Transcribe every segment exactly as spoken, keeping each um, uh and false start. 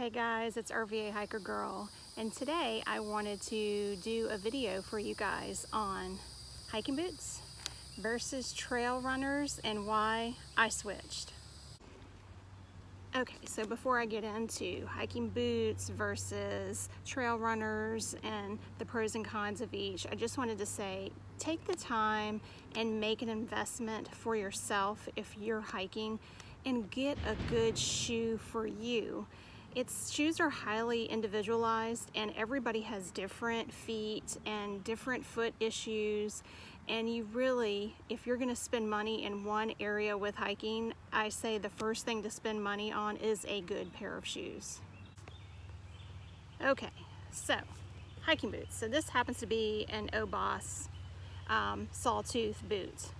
Hey guys, it's R V A Hiker Girl, and today I wanted to do a video for you guys on hiking boots versus trail runners and why I switched. Okay, so before I get into hiking boots versus trail runners and the pros and cons of each, I just wanted to say take the time and make an investment for yourself if you're hiking and get a good shoe for you. It's shoes are highly individualized and everybody has different feet and different foot issues, and you really, if you're gonna spend money in one area with hiking, I say the first thing to spend money on is a good pair of shoes. Okay, so hiking boots. So this happens to be an Oboz um, sawtooth boot,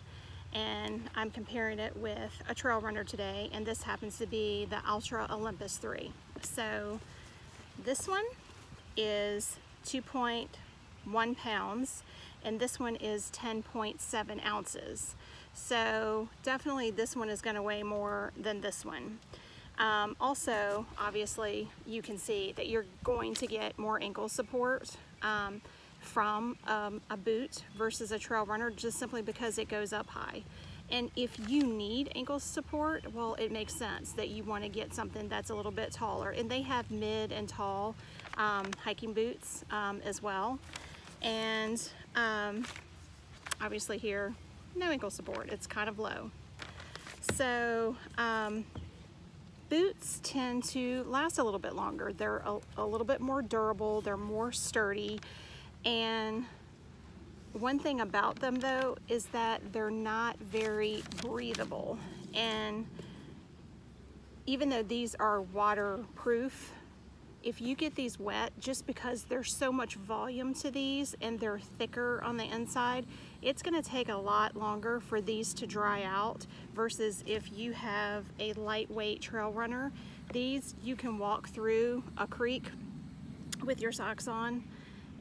and I'm comparing it with a trail runner today, and this happens to be the Altra Olympus three. So this one is two point one pounds and this one is ten point seven ounces. So definitely this one is going to weigh more than this one. Um, also, obviously you can see that you're going to get more ankle support um, from um, a boot versus a trail runner, just simply because it goes up high. And if you need ankle support, well, it makes sense that you want to get something that's a little bit taller, and they have mid and tall um, hiking boots um, as well. And um, obviously here, no ankle support, it's kind of low. So um, boots tend to last a little bit longer. They're a, a little bit more durable, they're more sturdy. And one thing about them though is that they're not very breathable, and even though these are waterproof, if you get these wet, just because there's so much volume to these and they're thicker on the inside, it's going to take a lot longer for these to dry out versus if you have a lightweight trail runner. These you can walk through a creek with your socks on,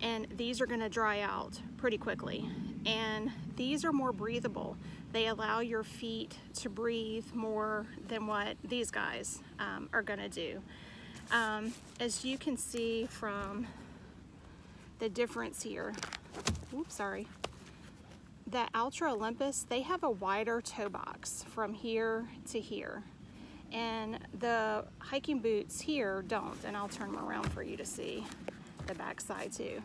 and these are going to dry out pretty quickly. And these are more breathable. They allow your feet to breathe more than what these guys um, are going to do. Um, as you can see from the difference here, oops, sorry, the Altra Olympus, they have a wider toe box from here to here, and the hiking boots here don't, and I'll turn them around for you to see the back side too.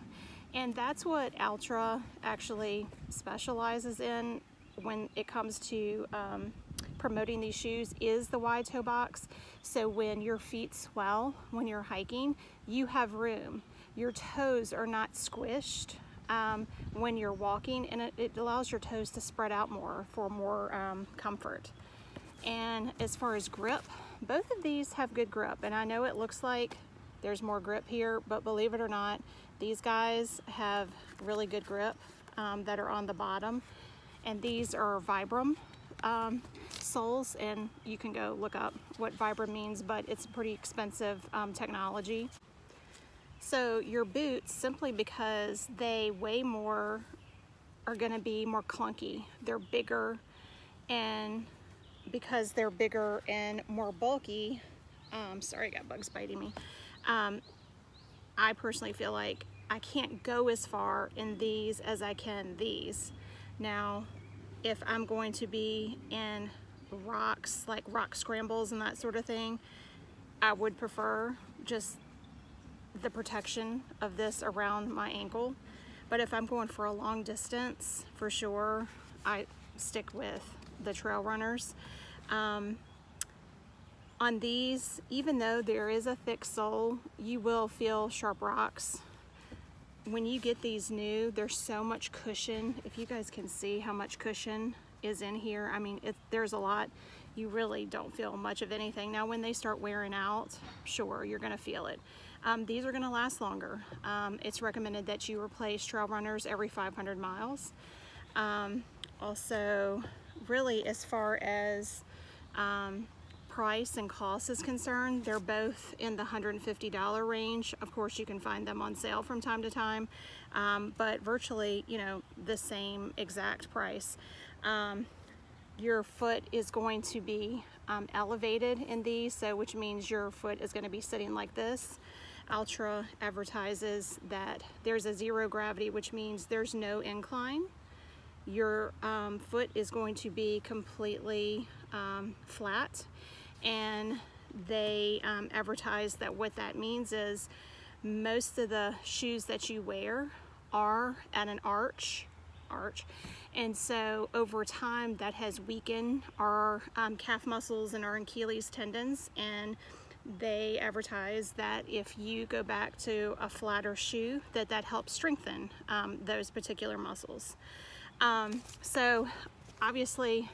And that's what Altra actually specializes in when it comes to um, promoting these shoes, is the wide toe box. So when your feet swell when you're hiking, you have room, your toes are not squished um, when you're walking, and it, it allows your toes to spread out more for more um, comfort. And as far as grip, both of these have good grip, and I know it looks like there's more grip here, but believe it or not, these guys have really good grip um, that are on the bottom. And these are Vibram um, soles, and you can go look up what Vibram means, but it's pretty expensive um, technology. So your boots, simply because they weigh more, are gonna be more clunky. They're bigger, and because they're bigger and more bulky, um, sorry, I got bugs biting me. Um, I personally feel like I can't go as far in these as I can these. Now, if I'm going to be in rocks, like rock scrambles and that sort of thing, I would prefer just the protection of this around my ankle. But if I'm going for a long distance, for sure, I stick with the trail runners. Um, On these, even though there is a thick sole, you will feel sharp rocks. When you get these new, there's so much cushion. If you guys can see how much cushion is in here, I mean, it, there's a lot. You really don't feel much of anything. Now, when they start wearing out, sure, you're gonna feel it. Um, these are gonna last longer. Um, it's recommended that you replace trail runners every five hundred miles. Um, also, really, as far as um, price and cost is concerned, they're both in the one hundred fifty dollar range. Of course, you can find them on sale from time to time, um, but virtually, you know, the same exact price. Um, your foot is going to be um, elevated in these, so which means your foot is going to be sitting like this. Altra advertises that there's a zero gravity, which means there's no incline. Your um, foot is going to be completely um, flat, and they um, advertise that what that means is most of the shoes that you wear are at an arch arch and so over time that has weakened our um, calf muscles and our Achilles tendons, and they advertise that if you go back to a flatter shoe that that helps strengthen um, those particular muscles. Um, so obviously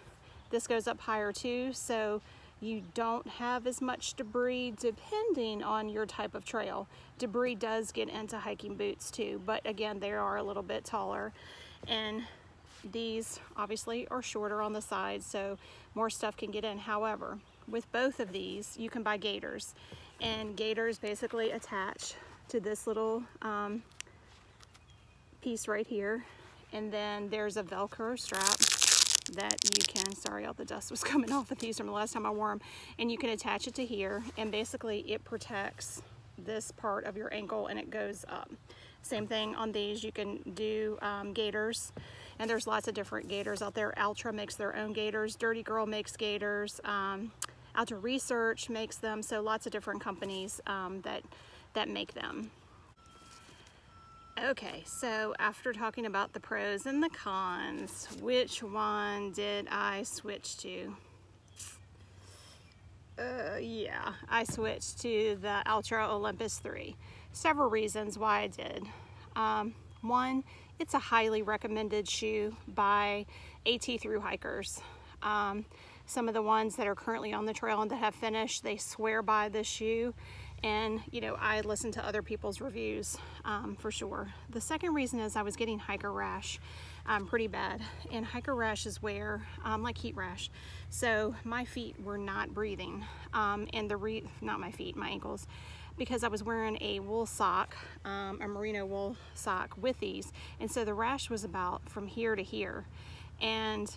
this goes up higher too, so you don't have as much debris depending on your type of trail. Debris does get into hiking boots too, but again they are a little bit taller, and these obviously are shorter on the sides, so more stuff can get in. However, with both of these you can buy gaiters, and gaiters basically attach to this little um, piece right here, and then there's a Velcro strap that you can, sorry all the dust was coming off of these from the last time I wore them, and you can attach it to here, and basically it protects this part of your ankle and it goes up. Same thing on these, you can do um, gaiters, and there's lots of different gaiters out there. Altra makes their own gaiters, Dirty Girl makes gaiters, um, Altra Research makes them, so lots of different companies um, that, that make them. Okay, so after talking about the pros and the cons, which one did I switch to? Uh, yeah, I switched to the Altra Olympus three. Several reasons why I did. Um, one, it's a highly recommended shoe by AT through hikers. Um, some of the ones that are currently on the trail and that have finished, they swear by this shoe. And, you know, I listened to other people's reviews um, for sure. The second reason is I was getting hiker rash um, pretty bad. And hiker rash is where, um, like heat rash. So my feet were not breathing. Um, and the, re not my feet, my ankles. Because I was wearing a wool sock, um, a merino wool sock with these. And so the rash was about from here to here. And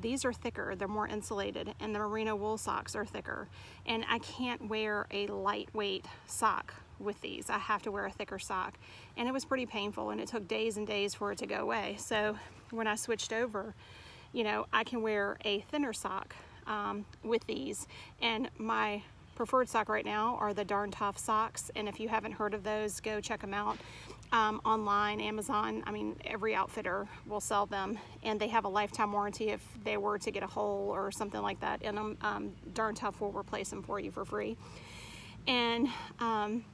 these are thicker, they're more insulated, and the merino wool socks are thicker, and I can't wear a lightweight sock with these. I have to wear a thicker sock, and it was pretty painful, and it took days and days for it to go away. So when I switched over, you know, I can wear a thinner sock um, with these, and my preferred sock right now are the Darn Tough socks, and if you haven't heard of those, go check them out. Um, online, Amazon, I mean every outfitter will sell them, and they have a lifetime warranty if they were to get a hole or something like that in them. Um, Darn Tough will replace them for you for free. And um,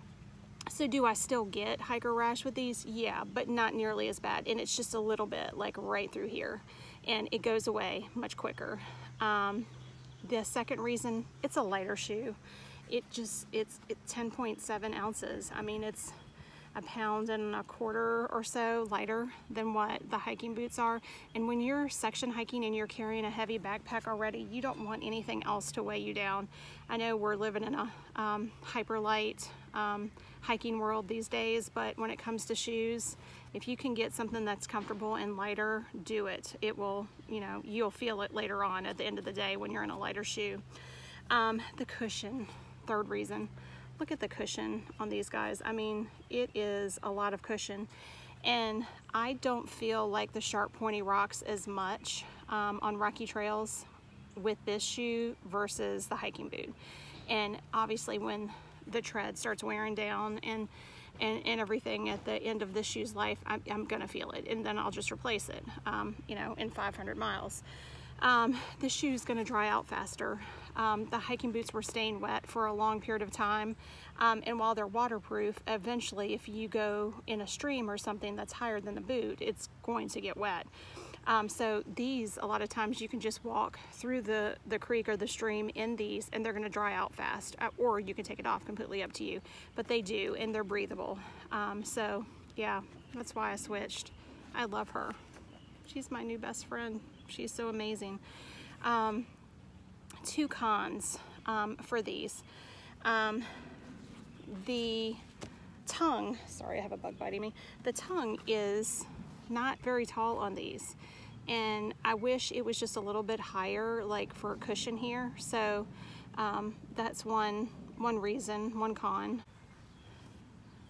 so do I still get hiker rash with these? Yeah, but not nearly as bad, and it's just a little bit like right through here, and it goes away much quicker. Um, the second reason, it's a lighter shoe. It just, it's ten point seven ounces. I mean, it's a pound and a quarter or so lighter than what the hiking boots are. And when you're section hiking and you're carrying a heavy backpack already, you don't want anything else to weigh you down. I know we're living in a um, hyper light um, hiking world these days, but when it comes to shoes, if you can get something that's comfortable and lighter, do it. It will, you know, you'll feel it later on at the end of the day when you're in a lighter shoe. Um, the cushion, third reason. Look at the cushion on these guys. I mean, it is a lot of cushion, and I don't feel like the sharp pointy rocks as much um, on rocky trails with this shoe versus the hiking boot. And obviously when the tread starts wearing down and and, and everything at the end of this shoe's life, I'm, I'm gonna feel it, and then I'll just replace it um, you know, in five hundred miles. Um, the shoe's gonna dry out faster. Um, the hiking boots were staying wet for a long period of time, um, and while they're waterproof, eventually if you go in a stream or something that's higher than the boot, it's going to get wet. Um, so these, a lot of times you can just walk through the, the creek or the stream in these, and they're gonna dry out fast, or you can take it off, completely up to you, but they do, and they're breathable. Um, so yeah, that's why I switched. I love her. She's my new best friend. She's so amazing. Um, two cons um, for these. Um, the tongue, sorry I have a bug biting me. The tongue is not very tall on these. and I wish it was just a little bit higher, like for a cushion here. So um, that's one one reason, one con.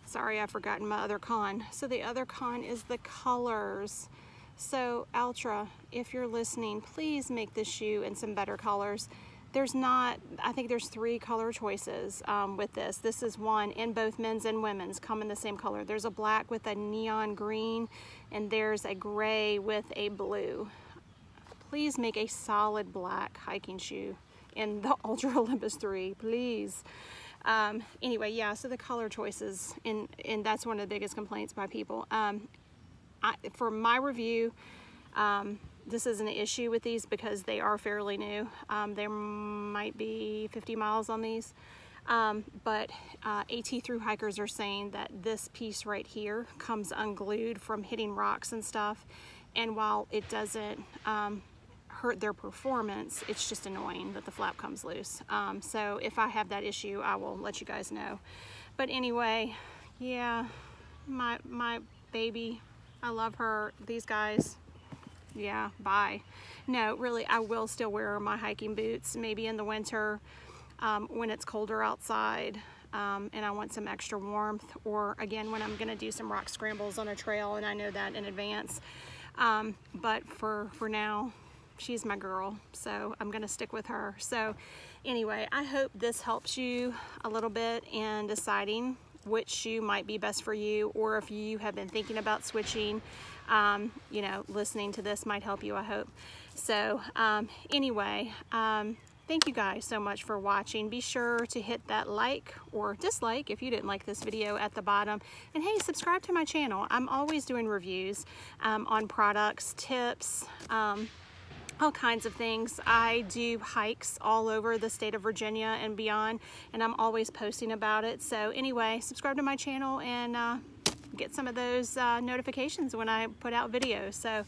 Sorry, I've forgotten my other con. So the other con is the colors. So Altra, if you're listening, please make this shoe in some better colors. There's not, I think there's three color choices um, with this. This is one, in both men's and women's come in the same color. There's a black with a neon green, and there's a gray with a blue. Please make a solid black hiking shoe in the Altra Olympus three, please. Um, anyway, yeah, so the color choices, and, and that's one of the biggest complaints by people. Um, I, for my review, um, this is an issue with these because they are fairly new. Um, there might be fifty miles on these, um, but uh, AT through hikers are saying that this piece right here comes unglued from hitting rocks and stuff, and while it doesn't um, hurt their performance, it's just annoying that the flap comes loose. Um, so if I have that issue, I will let you guys know. But anyway, yeah, my, my baby, I love her. These guys, yeah, bye. No, really, I will still wear my hiking boots, maybe in the winter um, when it's colder outside um, and I want some extra warmth, or again when I'm gonna do some rock scrambles on a trail and I know that in advance. Um, but for, for now, she's my girl, so I'm gonna stick with her. So anyway, I hope this helps you a little bit in deciding which shoe might be best for you, or if you have been thinking about switching, um, you know, listening to this might help you, I hope. So um, anyway, um, thank you guys so much for watching. Be sure to hit that like or dislike if you didn't like this video at the bottom. And hey, subscribe to my channel. I'm always doing reviews um, on products, tips, um, all kinds of things. I do hikes all over the state of Virginia and beyond, and I'm always posting about it. So anyway, subscribe to my channel and uh, get some of those uh, notifications when I put out videos. So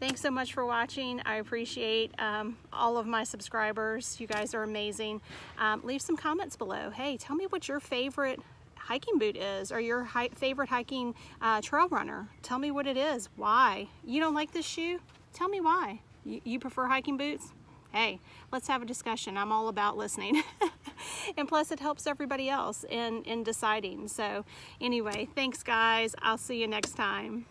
thanks so much for watching. I appreciate um, all of my subscribers. You guys are amazing. Um, leave some comments below. Hey, tell me what your favorite hiking boot is, or your hi favorite hiking uh, trail runner. Tell me what it is, why. You don't like this shoe? Tell me why. You prefer hiking boots? Hey, let's have a discussion. I'm all about listening. And plus it helps everybody else in, in deciding. So anyway, thanks guys. I'll see you next time.